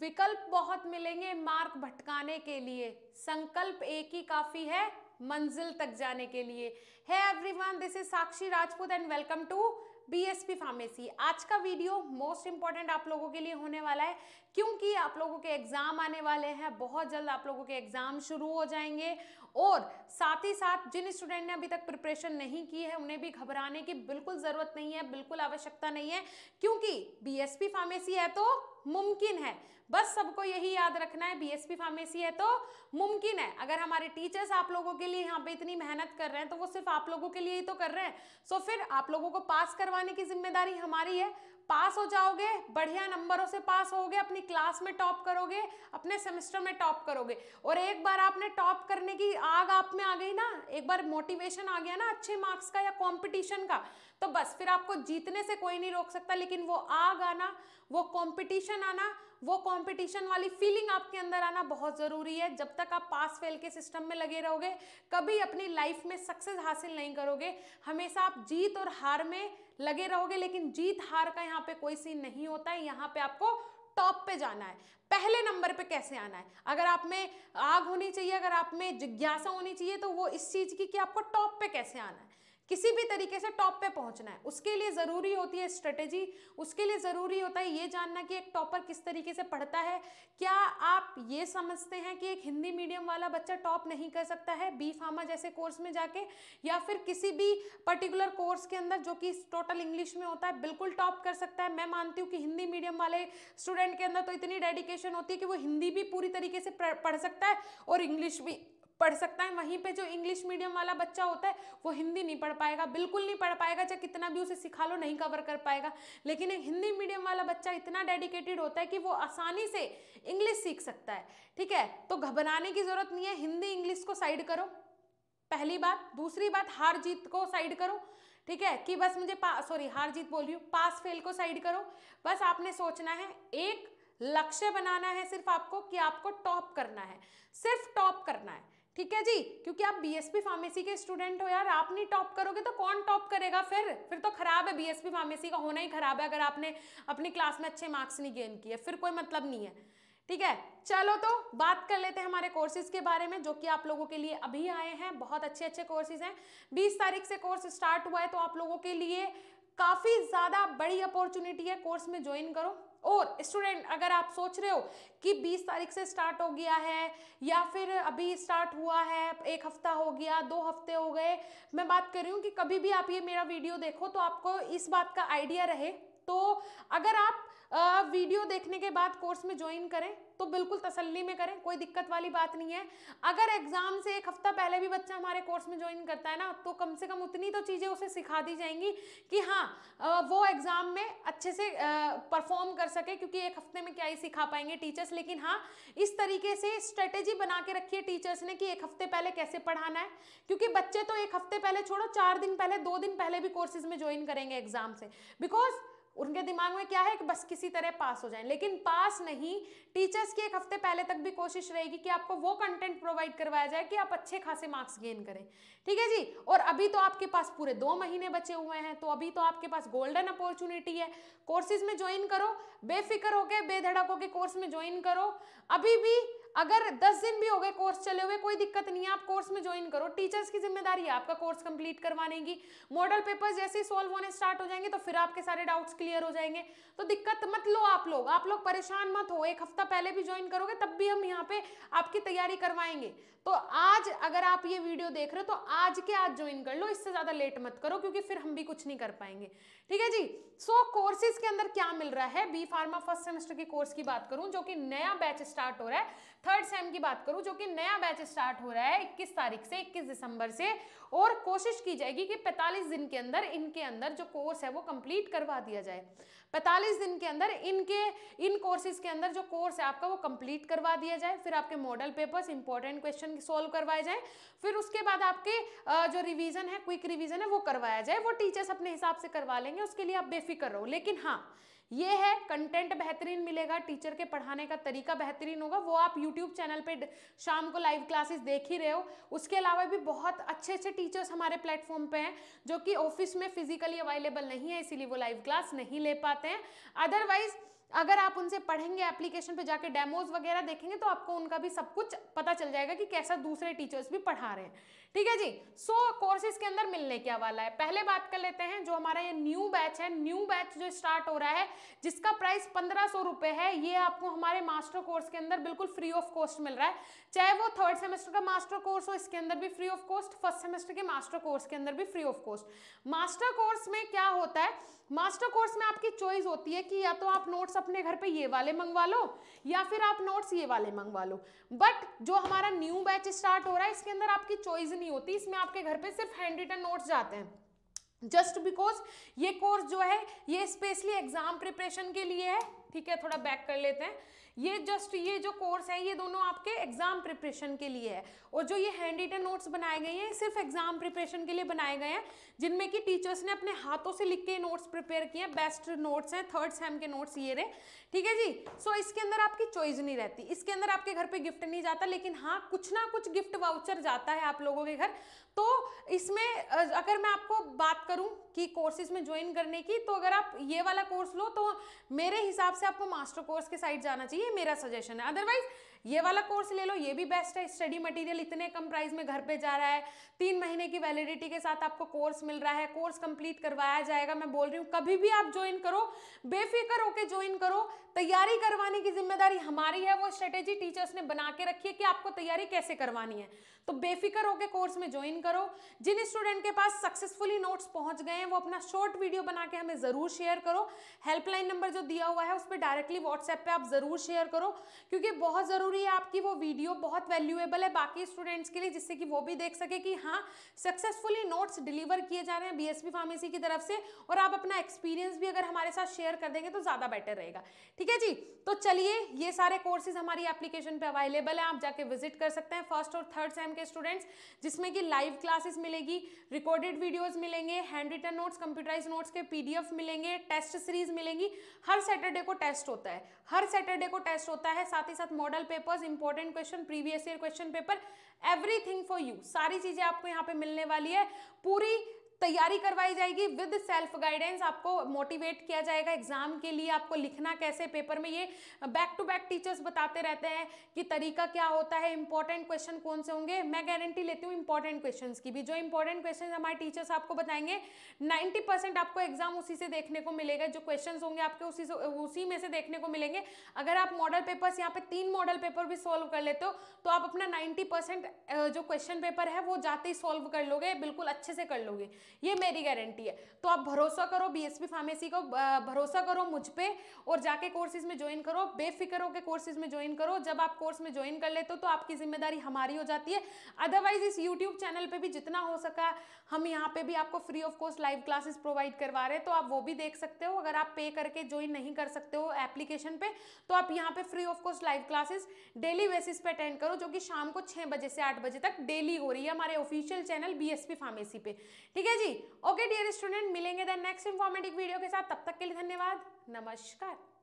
विकल्प बहुत मिलेंगे मार्ग भटकाने के लिए, संकल्प एक ही काफी है मंजिल तक जाने के लिए। Hi everyone, this is Sakshi Rajput and welcome to BSP pharmacy. आज का वीडियो मोस्ट इंपॉर्टेंट आप लोगों के लिए होने वाला है क्योंकि आप लोगों के एग्जाम आने वाले हैं, बहुत जल्द आप लोगों के एग्जाम शुरू हो जाएंगे और साथ ही साथ जिन स्टूडेंट ने अभी तक प्रिपरेशन नहीं की है उन्हें भी घबराने की बिल्कुल ज़रूरत नहीं है, बिल्कुल आवश्यकता नहीं है क्योंकि बीएसपी फार्मेसी है तो मुमकिन है। बस सबको यही याद रखना है, बीएसपी फार्मेसी है तो मुमकिन है। अगर हमारे टीचर्स आप लोगों के लिए यहाँ पे इतनी मेहनत कर रहे हैं तो वो सिर्फ आप लोगों के लिए ही तो कर रहे हैं। सो फिर आप लोगों को पास करवाने की जिम्मेदारी हमारी है। पास हो जाओगे, बढ़िया नंबरों से पास होगे, अपनी क्लास में टॉप करोगे, अपने सेमेस्टर में टॉप करोगे। और एक बार आपने टॉप करने की आग आप में आ गई ना, एक बार मोटिवेशन आ गया ना अच्छे मार्क्स का या कॉम्पिटिशन का, तो बस फिर आपको जीतने से कोई नहीं रोक सकता। लेकिन वो आग आना, वो कॉम्पिटिशन आना, वो कॉम्पिटिशन वाली फीलिंग आपके अंदर आना बहुत ज़रूरी है। जब तक आप पास फेल के सिस्टम में लगे रहोगे कभी अपनी लाइफ में सक्सेस हासिल नहीं करोगे। हमेशा आप जीत और हार में लगे रहोगे, लेकिन जीत हार का यहाँ पे कोई सीन नहीं होता है। यहाँ पे आपको टॉप पे जाना है, पहले नंबर पे कैसे आना है। अगर आप में आग होनी चाहिए, अगर आप में जिज्ञासा होनी चाहिए तो वो इस चीज़ की कि आपको टॉप पे कैसे आना है, किसी भी तरीके से टॉप पे पहुंचना है। उसके लिए ज़रूरी होती है स्ट्रेटेजी, उसके लिए ज़रूरी होता है ये जानना कि एक टॉपर किस तरीके से पढ़ता है। क्या आप ये समझते हैं कि एक हिंदी मीडियम वाला बच्चा टॉप नहीं कर सकता है बी.फार्मा जैसे कोर्स में जाके, या फिर किसी भी पर्टिकुलर कोर्स के अंदर जो कि टोटल इंग्लिश में होता है बिल्कुल टॉप कर सकता है? मैं मानती हूँ कि हिंदी मीडियम वाले स्टूडेंट के अंदर तो इतनी डेडिकेशन होती है कि वो हिंदी भी पूरी तरीके से पढ़ सकता है और इंग्लिश भी पढ़ सकता है। वहीं पे जो इंग्लिश मीडियम वाला बच्चा होता है वो हिंदी नहीं पढ़ पाएगा, बिल्कुल नहीं पढ़ पाएगा, चाहे कितना भी उसे सिखा लो नहीं कवर कर पाएगा। लेकिन एक हिंदी मीडियम वाला बच्चा इतना डेडिकेटेड होता है कि वो आसानी से इंग्लिश सीख सकता है। ठीक है, तो घबराने की ज़रूरत नहीं है। हिंदी इंग्लिश को साइड करो, पहली बात। दूसरी बात, हार जीत को साइड करो। ठीक है कि बस मुझे हार जीत बोल रही हूँ, पास फेल को साइड करो। बस आपने सोचना है, एक लक्ष्य बनाना है सिर्फ आपको कि आपको टॉप करना है, सिर्फ टॉप करना है। ठीक है जी, क्योंकि आप बीएसपी फार्मेसी के स्टूडेंट हो यार, आप नहीं टॉप करोगे तो कौन टॉप करेगा? फिर तो खराब है, बीएसपी फार्मेसी का होना ही खराब है अगर आपने अपनी क्लास में अच्छे मार्क्स नहीं गेन किए, फिर कोई मतलब नहीं है। ठीक है, चलो तो बात कर लेते हैं हमारे कोर्सेज के बारे में जो कि आप लोगों के लिए अभी आए हैं। बहुत अच्छे अच्छे कोर्सेज हैं, 20 तारीख से कोर्स स्टार्ट हुआ है तो आप लोगों के लिए काफ़ी ज़्यादा बड़ी अपॉर्चुनिटी है। कोर्स में ज्वाइन करो। और स्टूडेंट अगर आप सोच रहे हो कि 20 तारीख से स्टार्ट हो गया है या फिर अभी स्टार्ट हुआ है, एक हफ्ता हो गया, 2 हफ्ते हो गए, मैं बात कर रही हूँ कि कभी भी आप ये मेरा वीडियो देखो तो आपको इस बात का आइडिया रहे। तो अगर आप वीडियो देखने के बाद कोर्स में ज्वाइन करें तो बिल्कुल तसल्ली में करें, कोई दिक्कत वाली बात नहीं है। अगर एग्ज़ाम से एक हफ्ता पहले भी बच्चा हमारे कोर्स में ज्वाइन करता है ना, तो कम से कम उतनी तो चीज़ें उसे सिखा दी जाएंगी कि हाँ वो एग्ज़ाम में अच्छे से परफॉर्म कर सके, क्योंकि एक हफ्ते में क्या ही सिखा पाएंगे टीचर्स। लेकिन हाँ, इस तरीके से स्ट्रेटेजी बना के रखी है टीचर्स ने कि एक हफ्ते पहले कैसे पढ़ाना है, क्योंकि बच्चे तो एक हफ्ते पहले छोड़ो, 4 दिन पहले, 2 दिन पहले भी कोर्सेज में ज्वाइन करेंगे एग्ज़ाम से, बिकॉज उनके दिमाग में क्या है कि बस किसी तरह पास हो जाएं। लेकिन पास नहीं, टीचर्स की एक हफ्ते पहले तक भी कोशिश रहेगी कि आपको वो कंटेंट प्रोवाइड करवाया जाए कि आप अच्छे खासे मार्क्स गेन करें। ठीक है जी, और अभी तो आपके पास पूरे 2 महीने बचे हुए हैं, तो अभी तो आपके पास गोल्डन अपॉर्चुनिटी है। कोर्सेज में ज्वाइन करो, बेफिक्र होकर बेधड़क होकर कोर्स में ज्वाइन करो। अभी भी अगर 10 दिन भी हो गए कोर्स चले हुए, कोई दिक्कत नहीं है, आप कोर्स में ज्वाइन करो। टीचर्स की जिम्मेदारी है आपका कोर्स कंप्लीट करवाने की। मॉडल पेपर्स जैसे ही सॉल्व होने स्टार्ट हो जाएंगे तो फिर आपके सारे डाउट्स क्लियर हो जाएंगे, तो दिक्कत मत लो आप लोग परेशान मत हो। एक हफ्ता पहले भी ज्वाइन करोगे तब भी हम यहाँ पे आपकी तैयारी करवाएंगे। तो आज अगर आप ये वीडियो देख रहे हो तो आज के आज ज्वाइन कर लो, इससे ज़्यादा लेट मत करो क्योंकि फिर हम भी कुछ नहीं कर पाएंगे। ठीक है जी, सो कोर्सेज के अंदर क्या मिल रहा है? बी.फार्मा फर्स्ट सेमेस्टर के कोर्स की बात करूँ जो कि नया बैच स्टार्ट हो रहा है, थर्ड सेम की बात करूं जो कि नया बैच स्टार्ट हो रहा है 21 तारीख से 21 दिसंबर से, और कोशिश की जाएगी कि 45 दिन के अंदर इनके अंदर जो कोर्स है वो कंप्लीट करवा दिया जाए। 45 दिन के अंदर इन कोर्सेज के अंदर जो कोर्स है आपका वो कंप्लीट करवा दिया जाए, फिर आपके model papers, important question solve करवाए जाए, फिर उसके बाद आपके जो रिविजन है, क्विक रिविजन है वो करवाया जाए। वो टीचर्स अपने हिसाब से करवा लेंगे, उसके लिए आप बेफिक्र रहो। लेकिन हाँ, ये है कंटेंट बेहतरीन मिलेगा, टीचर के पढ़ाने का तरीका बेहतरीन होगा। वो आप यूट्यूब चैनल पे शाम को लाइव क्लासेस देख ही रहे हो। उसके अलावा भी बहुत अच्छे अच्छे टीचर्स हमारे प्लेटफॉर्म पे हैं जो कि ऑफिस में फिजिकली अवेलेबल नहीं है, इसीलिए वो लाइव क्लास नहीं ले पाते हैं। अदरवाइज अगर आप उनसे पढ़ेंगे, एप्लीकेशन पे जाके डेमोज वगैरह देखेंगे तो आपको उनका भी सब कुछ पता चल जाएगा कि कैसा दूसरे टीचर्स भी पढ़ा रहे हैं। ठीक है जी। सो कोर्सेज के अंदर मिलने क्या वाला है, पहले बात कर लेते हैं जो हमारा ये न्यू बैच है। न्यू बैच जो स्टार्ट हो रहा है जिसका प्राइस 1500 रुपये है, ये आपको हमारे मास्टर कोर्स के अंदर बिल्कुल फ्री ऑफ कॉस्ट मिल रहा है। चाहे वो थर्ड सेमेस्टर का मास्टर कोर्स हो, इसके अंदर भी free of cost, first semester के मास्टर कोर्स के अंदर भी free of cost. Master course में क्या होता है, मास्टर कोर्स में आपकी चॉइस होती है कि या तो आप नोट्स अपने घर पे ये वाले मंगवा लो या फिर आप नोट्स ये वाले मंगवा लो। बट जो हमारा न्यू बैच स्टार्ट हो रहा है इसके अंदर आपकी चॉइस नहीं होती, इसमें आपके घर पे सिर्फ हैंड रिटन नोट्स जाते हैं। जस्ट बिकॉज ये कोर्स जो है ये स्पेशली एग्जाम प्रिपरेशन के लिए है। ठीक है, थोड़ा बैक कर लेते हैं। ये जो कोर्स है ये दोनों आपके एग्जाम प्रिपरेशन के लिए है, और जो ये हैंड रिटन नोट्स बनाए गए हैं सिर्फ एग्जाम प्रिपरेशन के लिए बनाए गए हैं, जिनमें कि टीचर्स ने अपने हाथों से लिख के नोट्स प्रिपेयर किए हैं। बेस्ट नोट्स हैं, थर्ड सेम के नोट्स ये रहे। ठीक है जी। सो इसके अंदर आपकी चॉइस नहीं रहती, इसके अंदर आपके घर पे गिफ्ट नहीं जाता, लेकिन हाँ कुछ ना कुछ गिफ्ट वाउचर जाता है आप लोगों के घर। तो इसमें अगर मैं आपको बात करूँ कि कोर्सेज में ज्वाइन करने की, तो अगर आप ये वाला कोर्स लो तो मेरे हिसाब से आपको मास्टर कोर्स के साइड जाना चाहिए, मेरा सजेशन है। अदरवाइज ये वाला कोर्स ले लो, ये भी बेस्ट है। स्टडी मटेरियल इतने कम प्राइस में घर पे जा रहा है, 3 महीने की वैलिडिटी के साथ आपको कोर्स मिल रहा है, कोर्स कंप्लीट करवाया जाएगा। मैं बोल रही हूँ कभी भी आप ज्वाइन करो, बेफिक्र होकर ज्वाइन करो। तैयारी करवाने की जिम्मेदारी हमारी है, वो स्ट्रेटेजी टीचर्स ने बना के रखी है कि आपको तैयारी कैसे करवानी है। तो बेफिक्र होकर कोर्स में ज्वाइन करो। जिन स्टूडेंट के पास सक्सेसफुली नोट्स पहुँच गए हैं वो अपना शॉर्ट वीडियो बना के हमें ज़रूर शेयर करो। हेल्पलाइन नंबर जो दिया हुआ है उस पर डायरेक्टली व्हाट्सएप पे आप ज़रूर शेयर करो, क्योंकि बहुत ज़रूरी है आपकी वो वीडियो, बहुत वैल्यूएबल है बाकी स्टूडेंट्स के लिए, जिससे कि वो भी देख सके कि हाँ सक्सेसफुली नोट्स डिलीवर किए जा रहे हैं बीएसपी फार्मेसी की तरफ से। और आप अपना एक्सपीरियंस भी अगर हमारे साथ शेयर कर देंगे तो ज़्यादा बेटर रहेगा। ठीक है जी। तो चलिए, ये सारे कोर्सेज हमारी एप्लीकेशन पर अवेलेबल हैं, आप जाके विजिट कर सकते हैं। फर्स्ट और थर्ड सेम के स्टूडेंट्स, जिसमें कि लाइव क्लासेस मिलेगी, रिकॉर्डेड वीडियोज़ मिलेंगे, handwritten notes, computerise notes के PDF मिलेंगे, टेस्ट सीरीज मिलेंगी। हर सैटरडे को टेस्ट होता है, साथ ही साथ model papers, important question, previous year question paper, everything for you. सारी चीजें आपको यहाँ पे मिलने वाली है। पूरी तैयारी करवाई जाएगी विद सेल्फ गाइडेंस, आपको मोटिवेट किया जाएगा एग्जाम के लिए, आपको लिखना कैसे पेपर में, ये बैक टू बैक टीचर्स बताते रहते हैं कि तरीका क्या होता है, इंपॉर्टेंट क्वेश्चन कौन से होंगे। मैं गारंटी लेती हूँ इंपॉर्टेंट क्वेश्चंस की भी, जो इंपॉर्टेंट क्वेश्चंस हमारे टीचर्स आपको बताएंगे 90% आपको एग्जाम उसी से देखने को मिलेगा, जो क्वेश्चंस होंगे आपके उसी में से देखने को मिलेंगे। अगर आप मॉडल पेपर्स, यहाँ पे 3 मॉडल पेपर भी सॉल्व कर लेते हो तो आप अपना 90% जो क्वेश्चन पेपर है वो जाते ही सॉल्व कर लोगे, बिल्कुल अच्छे से कर लोगे, ये मेरी गारंटी है। तो आप भरोसा करो बीएसपी फार्मेसी को, भरोसा करो मुझ पे, और जाके कोर्सेज में ज्वाइन करो, बेफिक्र होकर कोर्सेज में ज्वाइन करो। जब आप कोर्स में ज्वाइन कर लेते हो तो आपकी जिम्मेदारी हमारी हो जाती है। अदरवाइज इस यूट्यूब चैनल पे भी जितना हो सका हम यहाँ पे भी आपको free of cost live classes provide करवा रहे हैं, तो आप वो भी देख सकते हो। अगर आप पे करके ज्वाइन नहीं कर सकते हो एप्लीकेशन पे, तो आप यहाँ पे free of cost live classes daily basis पे अटेंड करो, जो कि शाम को 6 बजे से 8 बजे तक डेली हो रही है हमारे ऑफिशियल चैनल बीएसपी फार्मेसी पे। ठीक है जी। ओके डियर स्टूडेंट, मिलेंगे देन नेक्स्ट इंफॉर्मेटिव वीडियो के साथ। तब तक के लिए धन्यवाद, नमस्कार।